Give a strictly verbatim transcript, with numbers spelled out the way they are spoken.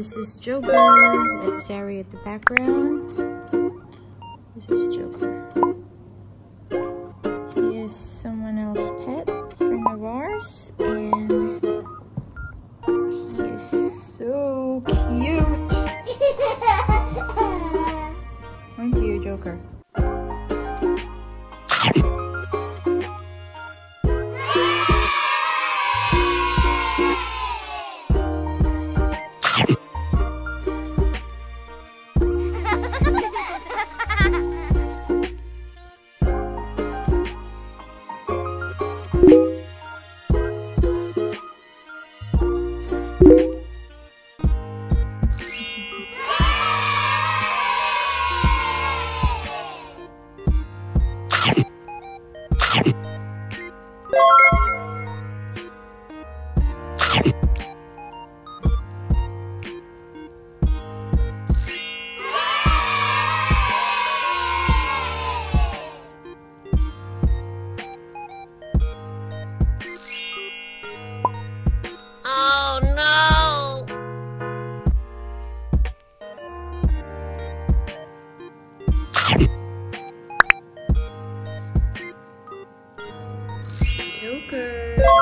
This is Joker. That's Sari at the background. This is Joker. He is someone else's pet, friend of ours, and he is so cute. Aren't you, Joker? Joker.